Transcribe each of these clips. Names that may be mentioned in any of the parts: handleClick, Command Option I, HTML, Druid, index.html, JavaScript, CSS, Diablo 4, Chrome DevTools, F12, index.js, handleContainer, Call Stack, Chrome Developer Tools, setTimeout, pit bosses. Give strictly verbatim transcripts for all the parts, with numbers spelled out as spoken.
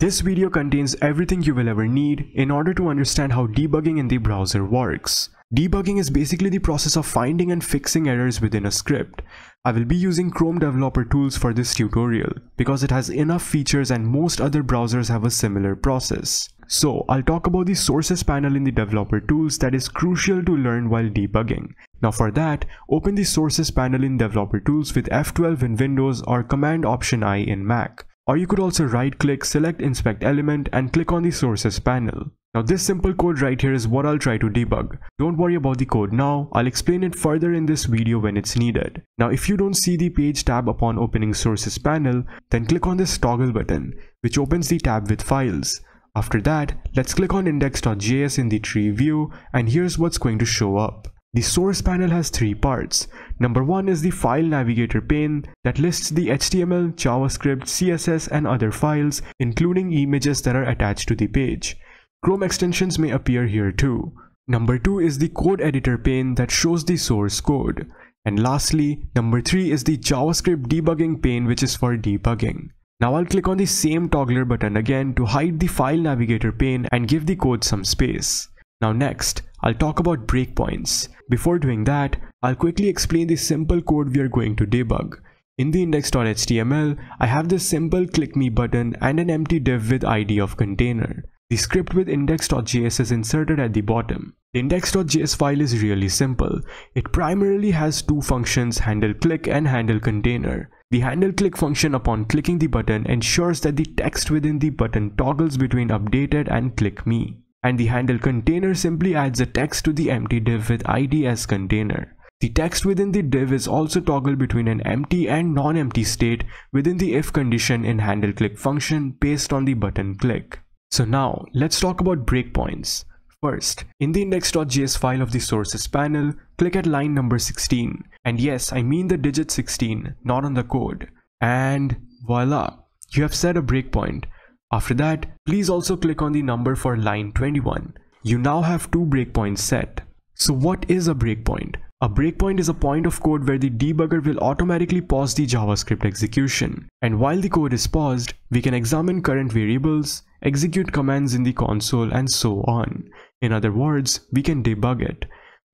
This video contains everything you will ever need in order to understand how debugging in the browser works. Debugging is basically the process of finding and fixing errors within a script. I will be using Chrome Developer Tools for this tutorial because it has enough features and most other browsers have a similar process. So I'll talk about the sources panel in the Developer Tools that is crucial to learn while debugging. Now for that, open the sources panel in Developer Tools with F twelve in Windows or Command Option I in Mac. Or you could also right-click, select Inspect Element and click on the sources panel. Now this simple code right here is what I'll try to debug. Don't worry about the code now, I'll explain it further in this video when it's needed. Now if you don't see the page tab upon opening sources panel, then click on this toggle button, which opens the tab with files. After that, let's click on index dot J S in the tree view, and here's what's going to show up. The source panel has three parts. Number one is the file navigator pane that lists the H T M L, JavaScript, C S S and other files, including images that are attached to the page. Chrome extensions may appear here too. Number two is the code editor pane that shows the source code. And lastly, number three is the JavaScript debugging pane, which is for debugging. Now I'll click on the same toggler button again to hide the file navigator pane and give the code some space. Now next, I'll talk about breakpoints. Before doing that, I'll quickly explain the simple code we are going to debug. In the index dot H T M L, I have this simple click me button and an empty div with I D of container. The script with index dot J S is inserted at the bottom. The index dot J S file is really simple. It primarily has two functions, handleClick and handleContainer. The handleClick function upon clicking the button ensures that the text within the button toggles between updated and click me. And the handleContainer simply adds a text to the empty div with I D as container. The text within the div is also toggled between an empty and non-empty state within the if condition in handleClick function based on the button click. So now let's talk about breakpoints. First, in the index dot J S file of the sources panel, click at line number sixteen. And yes, I mean the digit sixteen, not on the code. And voila, you have set a breakpoint. After that, please also click on the number for line twenty-one. You now have two breakpoints set. So what is a breakpoint? A breakpoint is a point of code where the debugger will automatically pause the JavaScript execution. And while the code is paused, we can examine current variables, execute commands in the console and so on. In other words, we can debug it.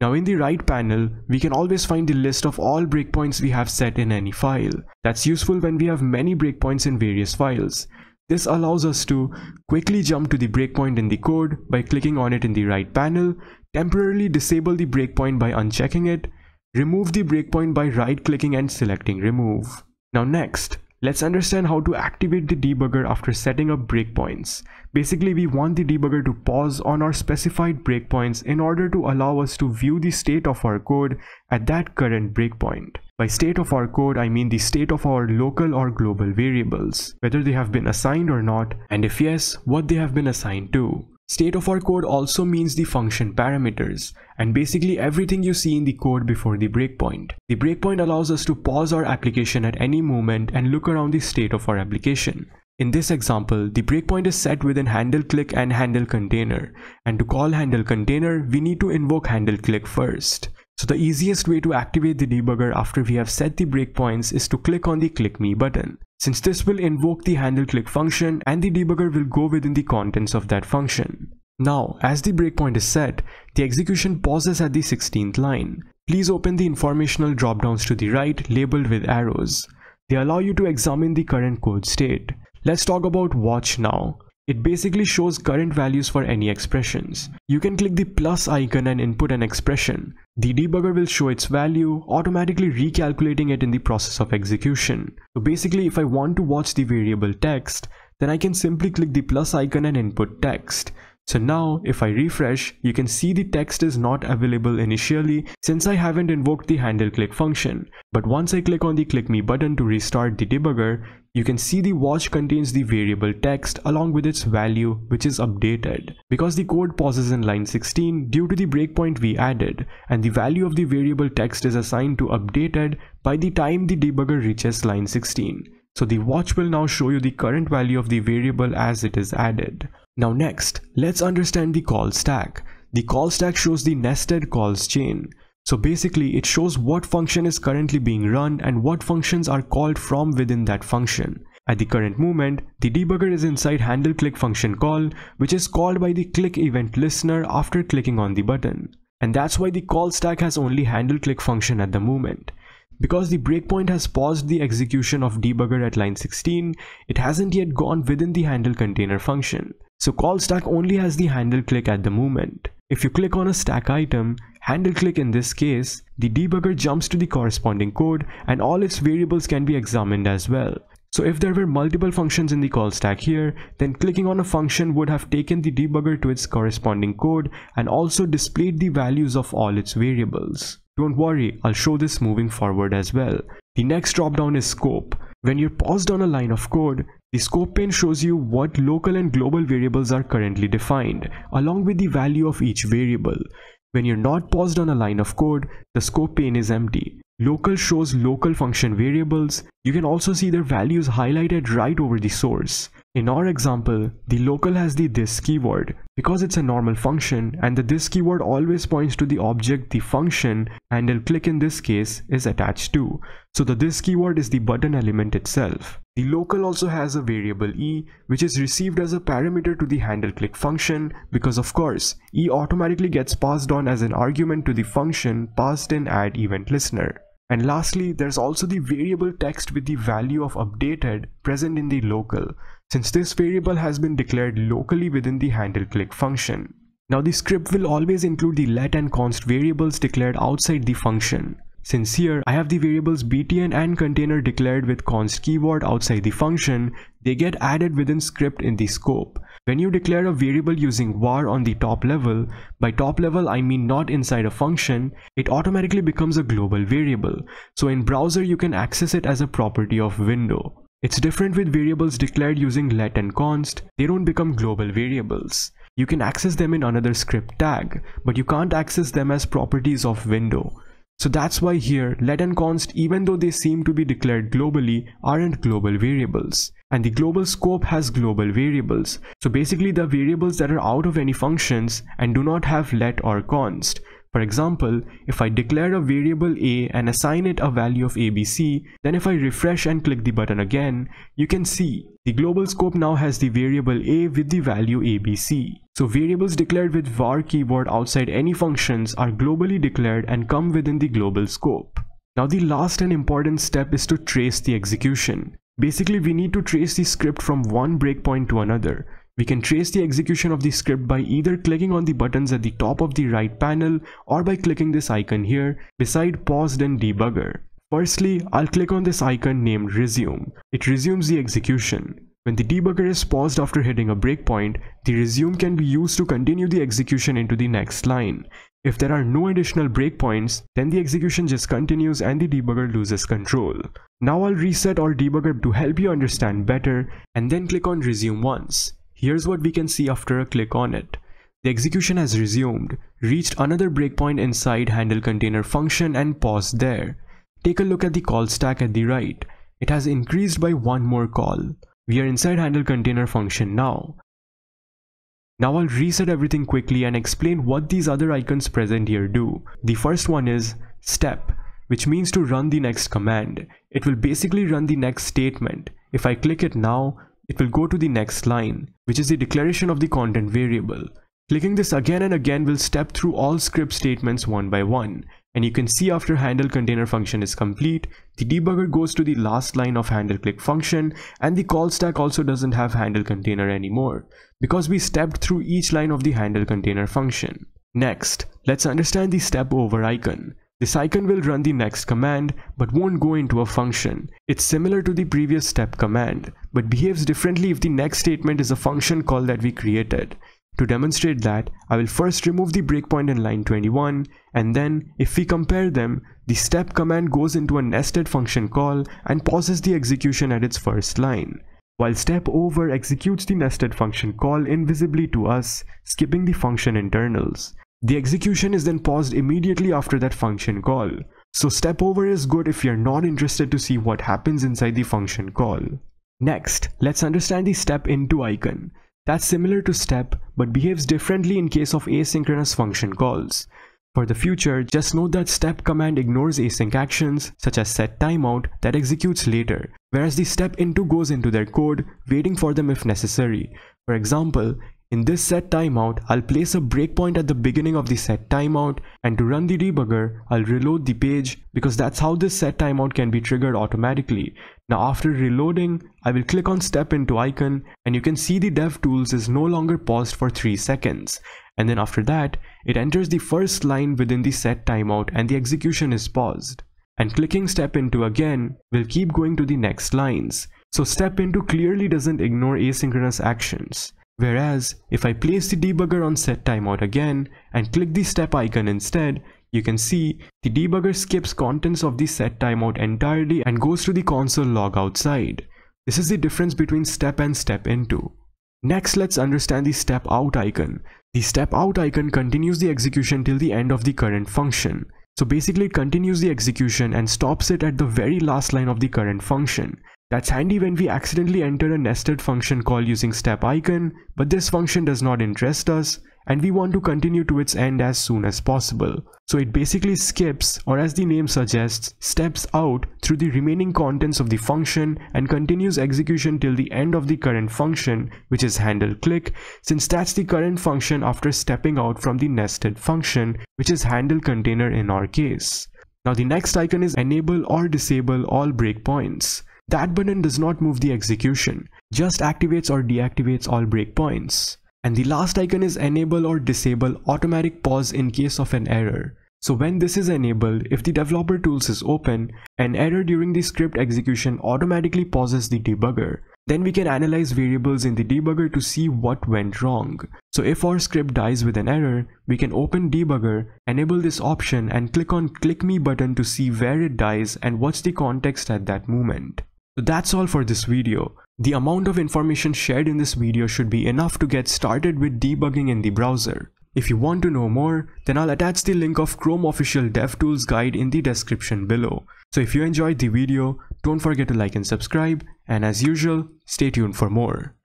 Now in the right panel, we can always find the list of all breakpoints we have set in any file. That's useful when we have many breakpoints in various files. This allows us to quickly jump to the breakpoint in the code by clicking on it in the right panel, temporarily disable the breakpoint by unchecking it, remove the breakpoint by right-clicking and selecting remove. Now next, let's understand how to activate the debugger after setting up breakpoints. Basically, we want the debugger to pause on our specified breakpoints in order to allow us to view the state of our code at that current breakpoint. By state of our code, I mean the state of our local or global variables, whether they have been assigned or not, and if yes, what they have been assigned to. State of our code also means the function parameters, and basically everything you see in the code before the breakpoint. The breakpoint allows us to pause our application at any moment and look around the state of our application. In this example, the breakpoint is set within handleClick and handleContainer, and to call handleContainer, we need to invoke handleClick first. So the easiest way to activate the debugger after we have set the breakpoints is to click on the click me button. Since this will invoke the handleClick function and the debugger will go within the contents of that function. Now, as the breakpoint is set, the execution pauses at the sixteenth line. Please open the informational dropdowns to the right labeled with arrows. They allow you to examine the current code state. Let's talk about watch now. It basically shows current values for any expressions. You can click the plus icon and input an expression. The debugger will show its value, automatically recalculating it in the process of execution. So basically, if I want to watch the variable text, then I can simply click the plus icon and input text. So now, if I refresh, you can see the text is not available initially since I haven't invoked the handleClick function. But once I click on the click me button to restart the debugger, you can see the watch contains the variable text along with its value, which is updated. Because the code pauses in line sixteen due to the breakpoint we added, and the value of the variable text is assigned to updated by the time the debugger reaches line sixteen. So the watch will now show you the current value of the variable as it is added. Now next, let's understand the call stack. The call stack shows the nested calls chain. So basically, it shows what function is currently being run and what functions are called from within that function. At the current moment, the debugger is inside handleClick function call, which is called by the click event listener after clicking on the button. And that's why the call stack has only handleClick function at the moment. Because the breakpoint has paused the execution of debugger at line sixteen, it hasn't yet gone within the handleContainer function. So call stack only has the handleClick at the moment. If you click on a stack item, handleClick in this case, the debugger jumps to the corresponding code and all its variables can be examined as well. So if there were multiple functions in the call stack here, then clicking on a function would have taken the debugger to its corresponding code and also displayed the values of all its variables. Don't worry, I'll show this moving forward as well. The next dropdown is scope. When you're paused on a line of code, the scope pane shows you what local and global variables are currently defined, along with the value of each variable. When you're not paused on a line of code, the scope pane is empty. Local shows local function variables. You can also see their values highlighted right over the source. In our example, the local has the this keyword because it's a normal function, and the this keyword always points to the object the function handleClick in this case is attached to. So the this keyword is the button element itself. The local also has a variable e, which is received as a parameter to the handleClick function because of course e automatically gets passed on as an argument to the function passed in add event listener. And lastly, there's also the variable text with the value of updated present in the local, since this variable has been declared locally within the handleClick function. Now the script will always include the let and const variables declared outside the function. Since here I have the variables btn and container declared with const keyword outside the function, they get added within script in the scope. When you declare a variable using var on the top level, by top level I mean not inside a function, it automatically becomes a global variable. So in browser you can access it as a property of window. It's different with variables declared using let and const, they don't become global variables. You can access them in another script tag, but you can't access them as properties of window. So that's why here let and const, even though they seem to be declared globally, aren't global variables. And the global scope has global variables. So basically the variables that are out of any functions and do not have let or const. For example, if I declare a variable a and assign it a value of abc, then if I refresh and click the button again, you can see the global scope now has the variable a with the value abc. So variables declared with var keyword outside any functions are globally declared and come within the global scope. Now the last and important step is to trace the execution. Basically, we need to trace the script from one breakpoint to another. We can trace the execution of the script by either clicking on the buttons at the top of the right panel or by clicking this icon here beside paused and debugger. Firstly, I'll click on this icon named resume. It resumes the execution. When the debugger is paused after hitting a breakpoint, the resume can be used to continue the execution into the next line. If there are no additional breakpoints, then the execution just continues and the debugger loses control. Now I'll reset our debugger to help you understand better and then click on resume once. Here's what we can see after a click on it. The execution has resumed, reached another breakpoint inside handleContainer function and paused there. Take a look at the call stack at the right. It has increased by one more call. We are inside handleContainer function now. Now I'll reset everything quickly and explain what these other icons present here do. The first one is step, which means to run the next command. It will basically run the next statement. If I click it now, it will go to the next line, which is the declaration of the content variable. Clicking this again and again will step through all script statements one by one. And you can see after handleContainer function is complete, the debugger goes to the last line of handleClick function, and the call stack also doesn't have handleContainer anymore because we stepped through each line of the handleContainer function. Next, let's understand the step over icon. This icon will run the next command but won't go into a function. It's similar to the previous step command but behaves differently if the next statement is a function call that we created. To demonstrate that, I will first remove the breakpoint in line twenty-one, and then if we compare them, the step command goes into a nested function call and pauses the execution at its first line, while step over executes the nested function call invisibly to us, skipping the function internals. The execution is then paused immediately after that function call. So step over is good if you're not interested to see what happens inside the function call. Next, let's understand the step into icon. That's similar to step but behaves differently in case of asynchronous function calls. For the future, just note that step command ignores async actions such as setTimeout that executes later, whereas the step into goes into their code, waiting for them if necessary. For example, in this set timeout, I'll place a breakpoint at the beginning of the set timeout, and to run the debugger, I'll reload the page because that's how this set timeout can be triggered automatically. Now after reloading, I will click on step into icon, and you can see the DevTools is no longer paused for three seconds. And then after that, it enters the first line within the set timeout and the execution is paused. And clicking step into again will keep going to the next lines. So step into clearly doesn't ignore asynchronous actions. Whereas, if I place the debugger on set timeout again and click the step icon instead, you can see the debugger skips contents of the set timeout entirely and goes to the console log outside. This is the difference between step and step into. Next, let's understand the step out icon. The step out icon continues the execution till the end of the current function. So basically, it continues the execution and stops it at the very last line of the current function. That's handy when we accidentally enter a nested function call using step icon, but this function does not interest us and we want to continue to its end as soon as possible. So it basically skips, or as the name suggests, steps out through the remaining contents of the function and continues execution till the end of the current function, which is handleClick, since that's the current function after stepping out from the nested function, which is handleContainer in our case. Now the next icon is enable or disable all breakpoints. That button does not move the execution, just activates or deactivates all breakpoints. And the last icon is enable or disable automatic pause in case of an error. So when this is enabled, if the developer tools is open, an error during the script execution automatically pauses the debugger. Then we can analyze variables in the debugger to see what went wrong. So if our script dies with an error, we can open debugger, enable this option, and click on click me button to see where it dies and what's the context at that moment. So that's all for this video. The amount of information shared in this video should be enough to get started with debugging in the browser. If you want to know more, then I'll attach the link of Chrome official DevTools guide in the description below. So if you enjoyed the video, don't forget to like and subscribe, and as usual, stay tuned for more.